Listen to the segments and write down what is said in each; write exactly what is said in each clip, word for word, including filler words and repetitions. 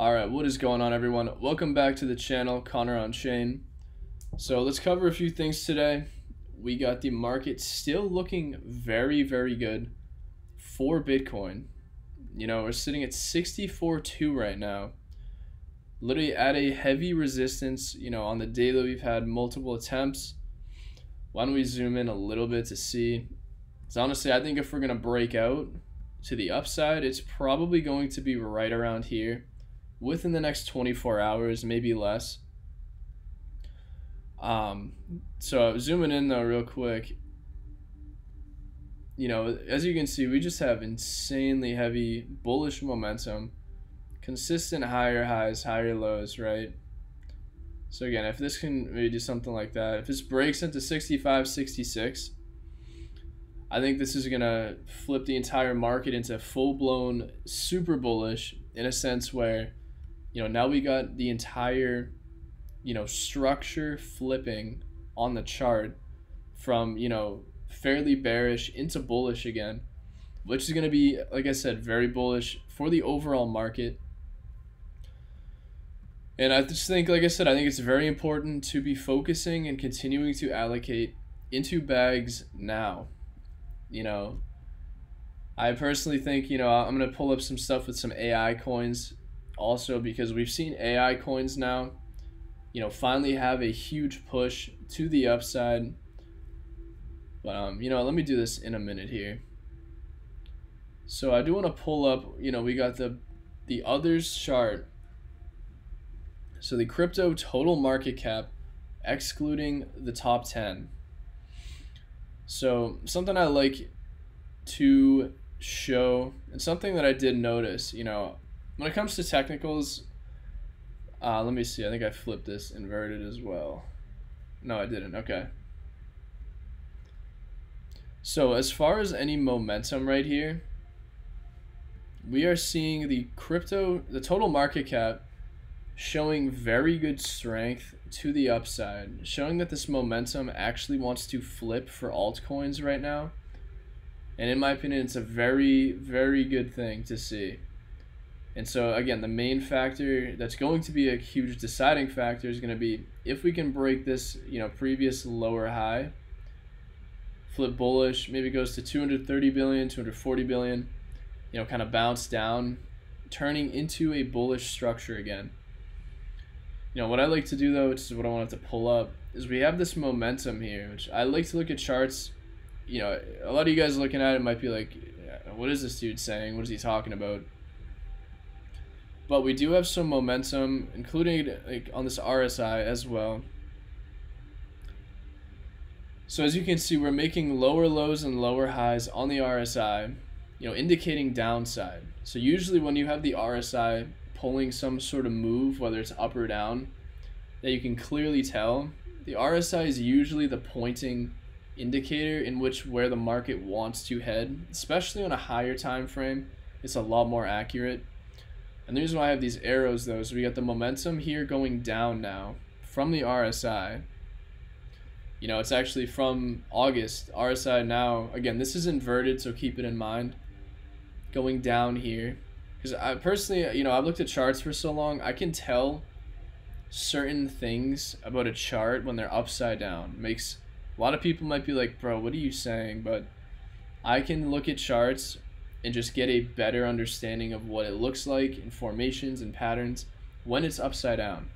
All right, what is going on, everyone? Welcome back to the channel, Connor On-Chain. So let's cover a few things today. We got the market still looking very, very good for Bitcoin. You know, we're sitting at sixty-four point two right now, literally at a heavy resistance. You know, on the daily we've had multiple attempts. Why don't we zoom in a little bit to see? Because honestly, I think if we're gonna break out to the upside, it's probably going to be right around here within the next twenty-four hours, maybe less. Um, so zooming in though real quick, you know, as you can see, we just have insanely heavy bullish momentum, consistent higher highs, higher lows, right? So again, if this can maybe do something like that, if this breaks into sixty-five, sixty-six, I think this is gonna flip the entire market into full-blown super bullish, in a sense where, you know, now we got the entire, you know, structure flipping on the chart from, you know, fairly bearish into bullish again, which is going to be, like I said, very bullish for the overall market. And I just think, like I said, I think it's very important to be focusing and continuing to allocate into bags now. You know, I personally think, you know, I'm going to pull up some stuff with some A I coins also, because we've seen A I coins now, you know, finally have a huge push to the upside. But, um, you know, let me do this in a minute here. So I do want to pull up, you know, we got the, the others chart. So the crypto total market cap, excluding the top ten. So something I like to show, and something that I did notice, you know, when it comes to technicals, uh, let me see, I think I flipped this inverted as well. No, I didn't, okay. So as far as any momentum right here, we are seeing the crypto, the total market cap showing very good strength to the upside, showing that this momentum actually wants to flip for altcoins right now. And in my opinion, it's a very, very good thing to see. And so again, the main factor that's going to be a huge deciding factor is going to be if we can break this, you know, previous lower high, flip bullish, maybe goes to two hundred thirty billion, two hundred forty billion, you know, kind of bounce down, turning into a bullish structure again. You know, what I like to do though, which is what I wanted to pull up, is we have this momentum here, which I like to look at charts. You know, a lot of you guys looking at it might be like, what is this dude saying? What is he talking about? But we do have some momentum, including like on this R S I as well. So as you can see, we're making lower lows and lower highs on the R S I, you know, indicating downside. So usually when you have the R S I pulling some sort of move, whether it's up or down, that you can clearly tell, the R S I is usually the pointing indicator in which where the market wants to head, especially on a higher time frame. It's a lot more accurate. And the reason why I have these arrows though is we got the momentum here going down now from the R S I. You know, it's actually from August. R S I now, again, this is inverted, so keep it in mind, going down here. Because I personally, you know, I've looked at charts for so long, I can tell certain things about a chart when they're upside down. Makes a lot of people might be like, bro, what are you saying? But I can look at charts and just get a better understanding of what it looks like in formations and patterns when it's upside down.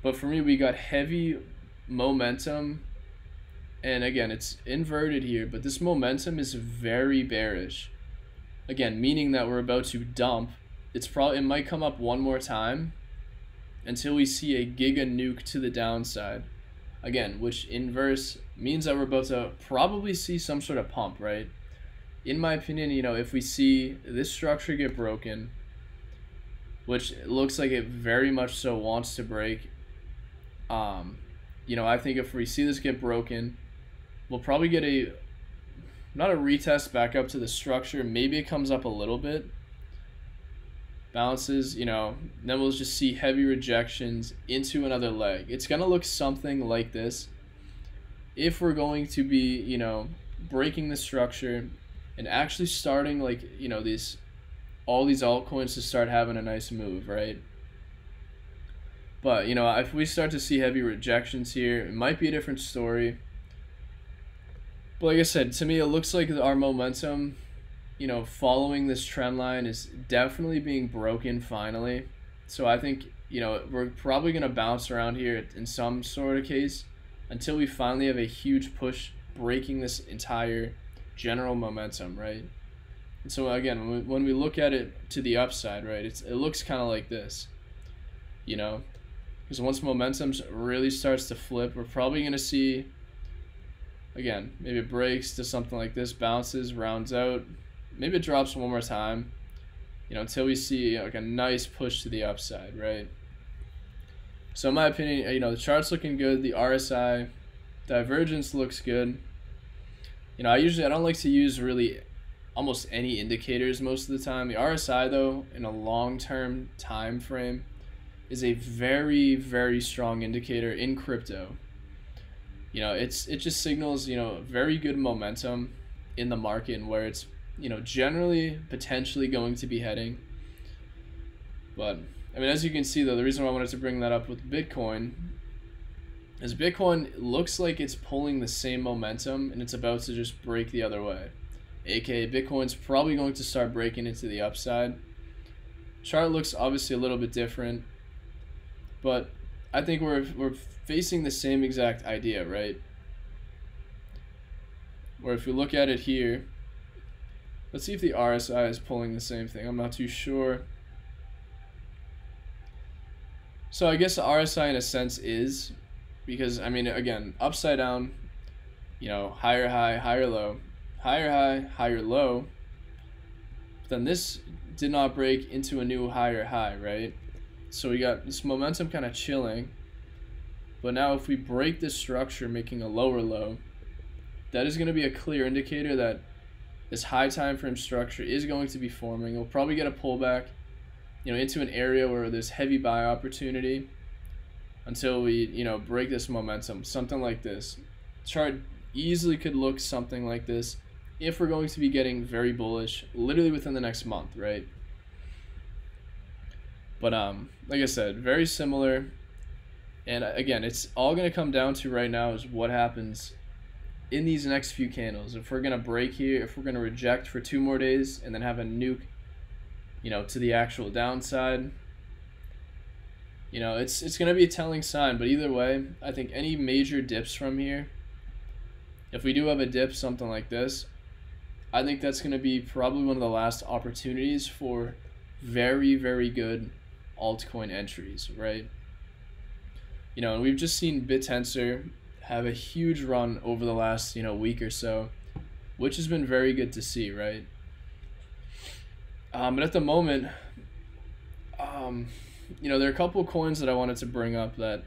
But for me, we got heavy momentum, and again, it's inverted here, but this momentum is very bearish. Again, meaning that we're about to dump. It's probably, it might come up one more time until we see a giga nuke to the downside. Again, which inverse means that we're about to probably see some sort of pump, right? In my opinion, you know, if we see this structure get broken, which it looks like it very much so wants to break, um, you know, I think if we see this get broken, we'll probably get a, not a retest back up to the structure. Maybe it comes up a little bit, bounces, you know, then we'll just see heavy rejections into another leg. It's gonna look something like this if we're going to be, you know, breaking the structure and actually starting, like, you know, these all these altcoins to start having a nice move, right? But, you know, if we start to see heavy rejections here, it might be a different story. But like I said, to me, it looks like our momentum, you know, following this trend line is definitely being broken finally. So I think, you know, we're probably going to bounce around here in some sort of case until we finally have a huge push breaking this entire general momentum, right? And so again, when we, when we look at it to the upside, right, it's, it looks kind of like this, you know, because once momentum really starts to flip, we're probably going to see, again, maybe it breaks to something like this, bounces, rounds out, maybe it drops one more time, you know, until we see, you know, like a nice push to the upside, right? So in my opinion, you know, the chart's looking good, the R S I divergence looks good. You know, I usually, I don't like to use really almost any indicators most of the time. The R S I though, in a long-term time frame, is a very, very strong indicator in crypto. You know, it's, it just signals, you know, very good momentum in the market and where it's, you know, generally potentially going to be heading. But I mean, as you can see though, the reason why I wanted to bring that up with Bitcoin is Bitcoin looks like it's pulling the same momentum and it's about to just break the other way, aka Bitcoin's probably going to start breaking into the upside. Chart looks obviously a little bit different, but I think we're, we're facing the same exact idea, right? Where if we look at it here, let's see if the R S I is pulling the same thing. I'm not too sure. So I guess the R S I in a sense is, because I mean, again, upside down, you know, higher high, higher low, higher high, higher low. But then this did not break into a new higher high, right? So we got this momentum kind of chilling. But now if we break this structure, making a lower low, that is going to be a clear indicator that this high time frame structure is going to be forming. We'll probably get a pullback, you know, into an area where there's heavy buy opportunity until we, you know, break this momentum. Something like this chart easily could look something like this if we're going to be getting very bullish literally within the next month, right? But um like I said, very similar, and again, it's all going to come down to right now is what happens in these next few candles. If we're gonna break here, if we're gonna reject for two more days and then have a nuke, you know, to the actual downside, you know, it's it's gonna be a telling sign. But either way, I think any major dips from here, if we do have a dip something like this, I think that's gonna be probably one of the last opportunities for very, very good altcoin entries, right? You know, and we've just seen Bittensor have a huge run over the last, you know, week or so, which has been very good to see, right? Um, but at the moment, um, you know, there are a couple of coins that I wanted to bring up that,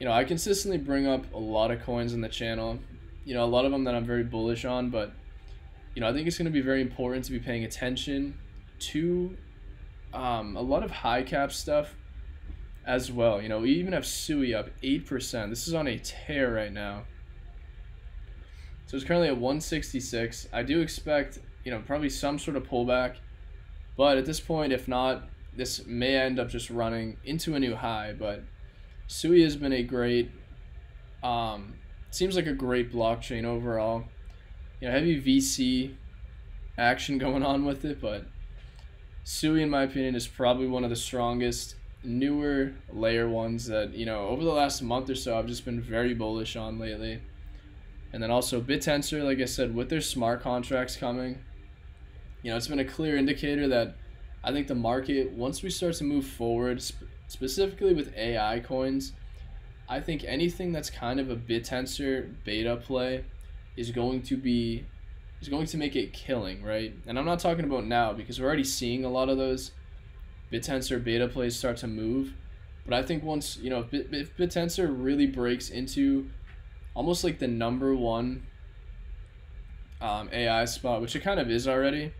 you know, I consistently bring up a lot of coins in the channel, you know, a lot of them that I'm very bullish on, but, you know, I think it's going to be very important to be paying attention to um, a lot of high cap stuff as well. You know, we even have Sui up eight percent. This is on a tear right now. So it's currently at one sixty-six. I do expect, you know, probably some sort of pullback, but at this point, if not, this may end up just running into a new high. But Sui has been a great, um, seems like a great blockchain overall. You know, heavy V C action going on with it, but Sui, in my opinion, is probably one of the strongest newer layer ones that, you know, over the last month or so I've just been very bullish on lately. And then also Bittensor, like I said, with their smart contracts coming, you know, it's been a clear indicator that I think the market, once we start to move forward, sp specifically with A I coins, I think anything that's kind of a Bittensor beta play is going to be is going to make it killing, right? And I'm not talking about now, because we're already seeing a lot of those Bittensor beta plays start to move. But I think once, you know, if Bittensor really breaks into almost like the number one um, A I spot, which it kind of is already,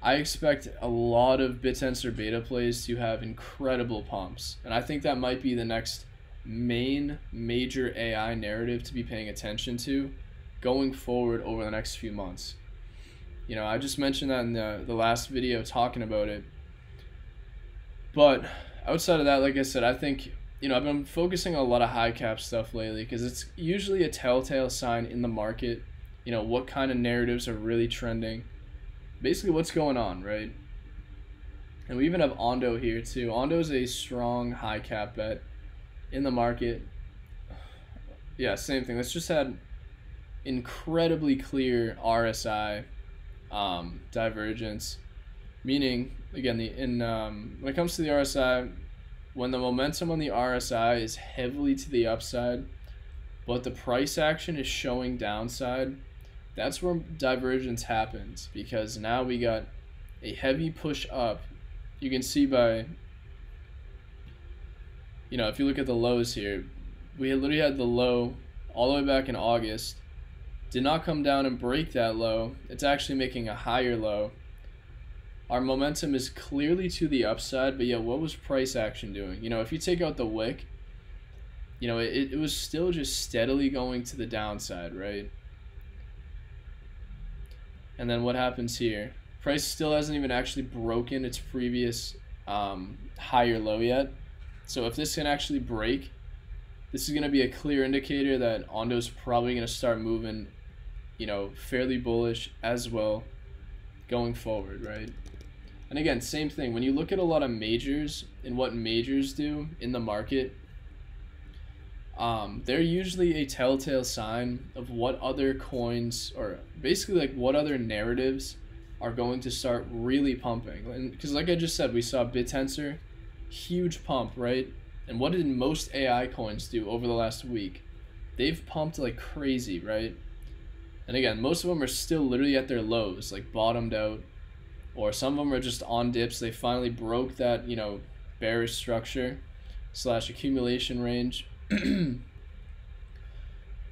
I expect a lot of Bittensor beta plays to have incredible pumps. And I think that might be the next main major A I narrative to be paying attention to going forward over the next few months. You know, I just mentioned that in the, the last video talking about it. But outside of that, like I said, I think, you know, I've been focusing on a lot of high cap stuff lately because it's usually a telltale sign in the market, you know, what kind of narratives are really trending, basically what's going on, right? And we even have Ondo here too. Ondo is a strong high cap bet in the market. Yeah, same thing. Let's just had incredibly clear R S I um, divergence, meaning again, the in um, when it comes to the R S I, when the momentum on the R S I is heavily to the upside, but the price action is showing downside, that's where divergence happens, because now we got a heavy push up. You can see by, you know, if you look at the lows here, we had literally had the low all the way back in August, did not come down and break that low. It's actually making a higher low. Our momentum is clearly to the upside, but yeah, what was price action doing? You know, if you take out the wick, you know, it, it was still just steadily going to the downside, right? And then what happens here? Price still hasn't even actually broken its previous um, higher low yet. So if this can actually break, this is going to be a clear indicator that Ondo's probably going to start moving, you know, fairly bullish as well going forward, right? And again, same thing. When you look at a lot of majors and what majors do in the market, um, they're usually a telltale sign of what other coins, or basically like what other narratives are going to start really pumping. And because like I just said, we saw Bittensor, huge pump, right? And what did most A I coins do over the last week? They've pumped like crazy, right? And again, most of them are still literally at their lows, like bottomed out, or some of them are just on dips. They finally broke that, you know, bearish structure slash accumulation range. But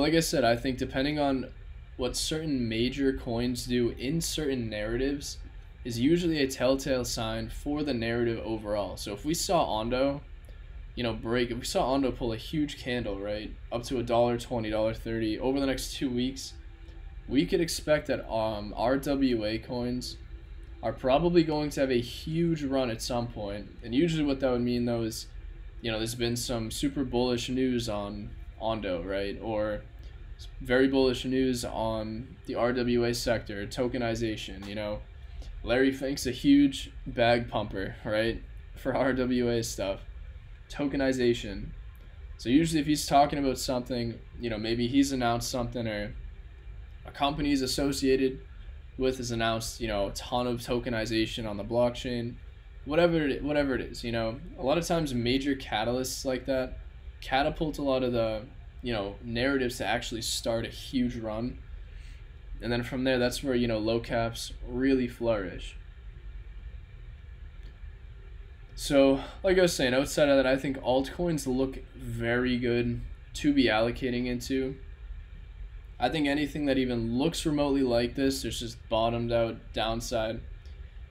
like I said, I think depending on what certain major coins do in certain narratives is usually a telltale sign for the narrative overall. So if we saw Ondo, you know, break, if we saw Ondo pull a huge candle, right, up to a dollar twenty, a dollar thirty over the next two weeks, we could expect that um, R W A coins are probably going to have a huge run at some point. And usually what that would mean though is, you know, there's been some super bullish news on Ondo, right? Or very bullish news on the R W A sector, tokenization, you know. Larry Fink's a huge bag pumper, right, for R W A stuff. Tokenization. So usually if he's talking about something, you know, maybe he's announced something, or a company he's associated with has announced, you know, a ton of tokenization on the blockchain, whatever it, whatever it is, you know. A lot of times major catalysts like that catapult a lot of the, you know, narratives to actually start a huge run. And then from there, that's where, you know, low caps really flourish. So like I was saying, outside of that, I think altcoins look very good to be allocating into. I think anything that even looks remotely like this, there's just bottomed out downside,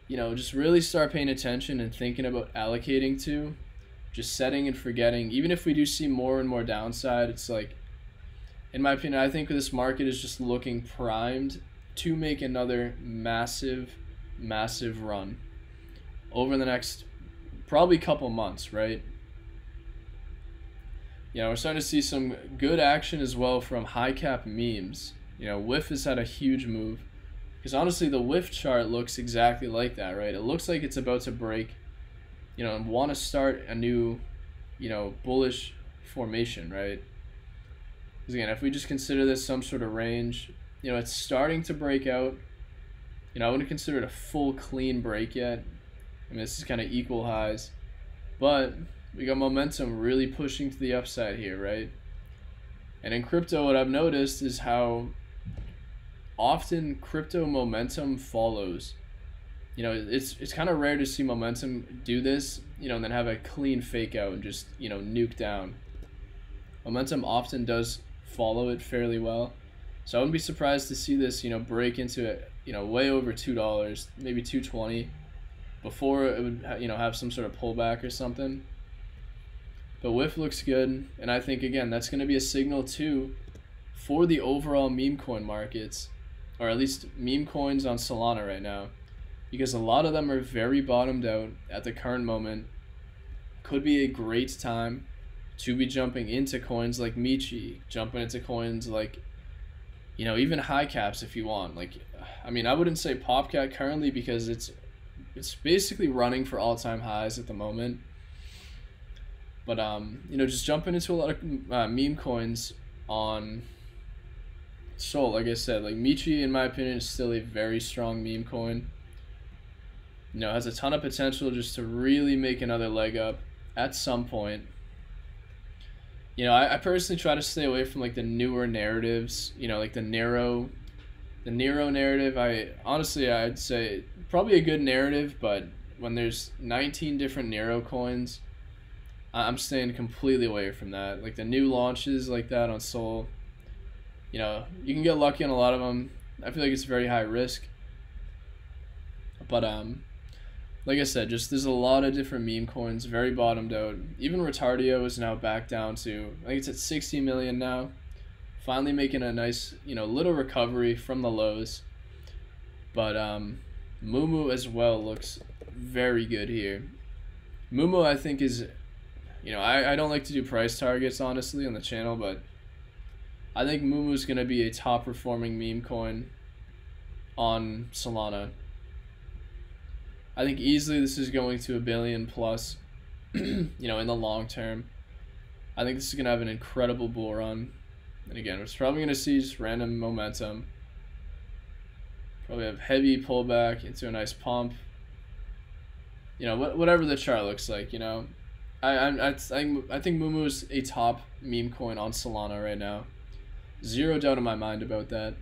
you know, just really start paying attention and thinking about allocating to, just setting and forgetting. Even if we do see more and more downside, it's like, in my opinion, I think this market is just looking primed to make another massive, massive run over the next probably couple months, right? You know, we're starting to see some good action as well from high cap memes. You know, W I F has had a huge move, because honestly the W I F chart looks exactly like that, right? It looks like it's about to break, you know, and want to start a new, you know, bullish formation, right? Because again, if we just consider this some sort of range, you know, it's starting to break out. You know, I wouldn't consider it a full clean break yet. I mean, this is kind of equal highs, but we got momentum really pushing to the upside here, right? And in crypto, what I've noticed is how often crypto momentum follows. You know, it's it's kind of rare to see momentum do this, you know, and then have a clean fake out and just, you know, nuke down. Momentum often does follow it fairly well. So I wouldn't be surprised to see this, you know, break into it, you know, way over two dollars, maybe two twenty, before it would, you know, have some sort of pullback or something. But W I F looks good, and I think again that's going to be a signal too for the overall meme coin markets or at least meme coins on Solana right now, because a lot of them are very bottomed out at the current moment. Could be a great time to be jumping into coins like Michi, jumping into coins like, you know, even high caps if you want. Like, I mean, I wouldn't say Popcat currently because it's it's basically running for all-time highs at the moment. But um, you know, just jumping into a lot of uh, meme coins on Sol, like I said, like Michi, in my opinion, is still a very strong meme coin. You know, has a ton of potential just to really make another leg up at some point. You know, I, I personally try to stay away from like the newer narratives. You know, like the Nero, the Nero narrative. I honestly, I'd say probably a good narrative, but when there's nineteen different Nero coins, I'm staying completely away from that. Like the new launches like that on Sol, you know, you can get lucky on a lot of them. I feel like it's very high risk. But um, like I said, just there's a lot of different meme coins, very bottomed out. Even retardio is now back down to, I think it's at sixty million now. Finally making a nice, you know, little recovery from the lows. But um, Mumu as well looks very good here. Mumu, I think, is, you know, I, I don't like to do price targets, honestly, on the channel, but I think Mumu is going to be a top-performing meme coin on Solana. I think easily this is going to a billion plus, you know, in the long term. I think this is going to have an incredible bull run. And again, we're probably going to see just random momentum. Probably have heavy pullback into a nice pump. You know, wh whatever the chart looks like, you know. I, I, I, think, I think Mumu is a top meme coin on Solana right now. Zero doubt in my mind about that.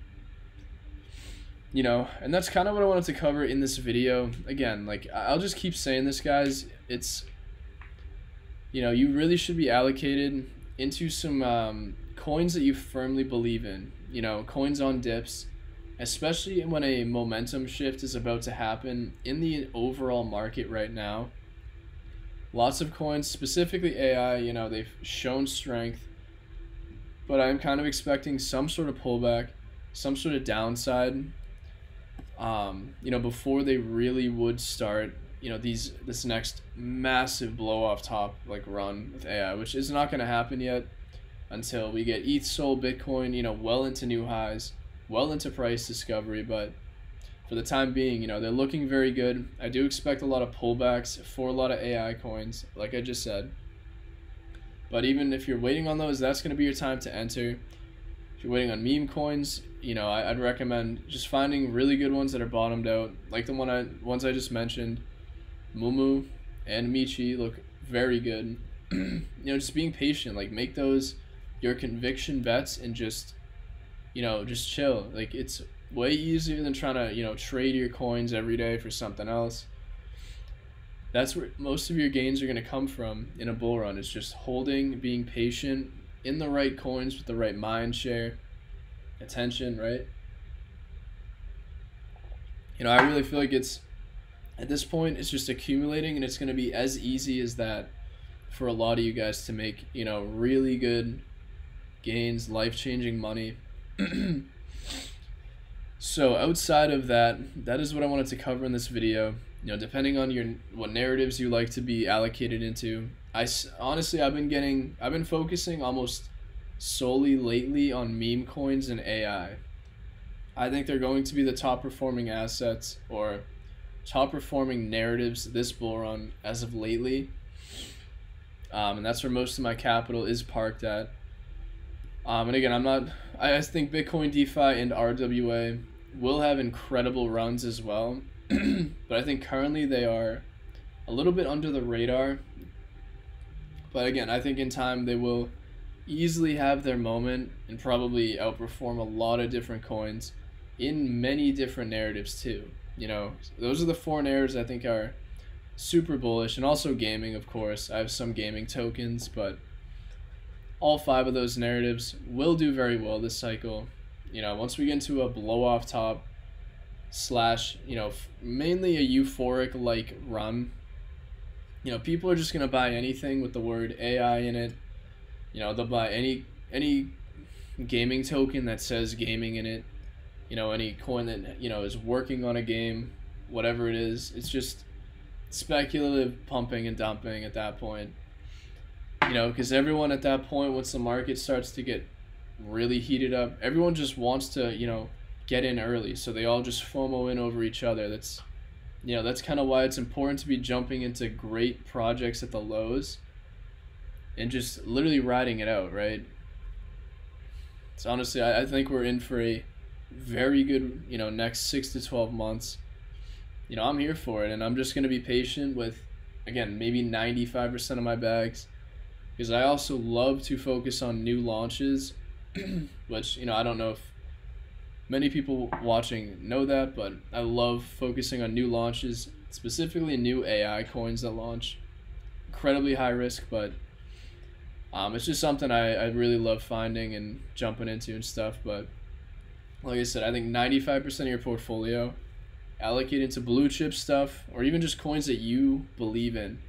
You know, and that's kind of what I wanted to cover in this video. Again, like, I'll just keep saying this, guys. It's, you know, you really should be allocated into some um, coins that you firmly believe in. You know, coins on dips, especially when a momentum shift is about to happen in the overall market right now. Lots of coins, specifically A I, you know, they've shown strength. But I'm kind of expecting some sort of pullback, some sort of downside. Um, you know, before they really would start, you know, these this next massive blow off top like run with A I, which is not going to happen yet until we get E T H, Sol, Bitcoin, you know, well into new highs, well into price discovery. But for the time being, you know, they're looking very good. I do expect a lot of pullbacks for a lot of A I coins, like I just said. But even if you're waiting on those, that's going to be your time to enter. If you're waiting on meme coins, you know, I'd recommend just finding really good ones that are bottomed out, like the one I ones I just mentioned. Mumu and Michi look very good. You know, just being patient, like make those your conviction bets and just, you know, just chill. Like it's way easier than trying to, you know, trade your coins every day for something else. That's where most of your gains are going to come from in a bull run. It's just holding, being patient, in the right coins with the right mind share, attention, right? You know, I really feel like it's, at this point, it's just accumulating, and it's going to be as easy as that for a lot of you guys to make, you know, really good gains, life-changing money. So outside of that, that is what I wanted to cover in this video. You know, depending on your what narratives you like to be allocated into, I honestly I've been getting I've been focusing almost solely lately on meme coins and A I. I think they're going to be the top performing assets or top performing narratives this bull run as of lately, um, and that's where most of my capital is parked at. Um, and again, I'm not. I just think Bitcoin, DeFi, and R W A will have incredible runs as well, but I think currently they are a little bit under the radar. But again, I think in time they will easily have their moment and probably outperform a lot of different coins in many different narratives too. You know, those are the four narratives I think are super bullish, and also gaming, of course. I have some gaming tokens, but all five of those narratives will do very well this cycle. You know, once we get into a blow off top slash, you know, mainly a euphoric like run, you know, people are just going to buy anything with the word A I in it. You know, they'll buy any any gaming token that says gaming in it. you know, any coin that, you know, is working on a game, whatever it is. It's just speculative pumping and dumping at that point, you know, because everyone at that point, once the market starts to get really heated up, everyone just wants to, you know, get in early. So they all just FOMO in over each other. That's, you know, that's kind of why it's important to be jumping into great projects at the lows and just literally riding it out, right? So honestly, I, I think we're in for a very good, you know, next six to twelve months. You know, I'm here for it, and I'm just going to be patient with, again, maybe ninety-five percent of my bags, because I also love to focus on new launches, which, you know, I don't know if many people watching know that, but I love focusing on new launches, specifically new A I coins that launch. Incredibly high risk, but um, it's just something I, I really love finding and jumping into and stuff. But like I said, I think ninety-five percent of your portfolio allocate into blue chip stuff, or even just coins that you believe in.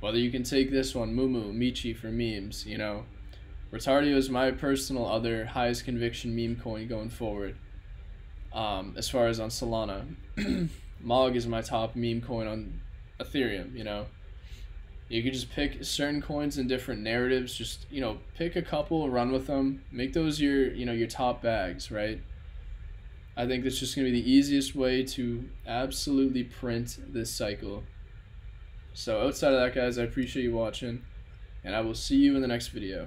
Whether you can take this one, Mumu, Michi for memes, you know. Retardio is my personal other highest conviction meme coin going forward, um, as far as on Solana. Mog is my top meme coin on Ethereum, you know. You can just pick certain coins and different narratives, just, you know, pick a couple, run with them, make those your, you know, your top bags, right? I think that's just gonna be the easiest way to absolutely print this cycle. So outside of that, guys, I appreciate you watching, and I will see you in the next video.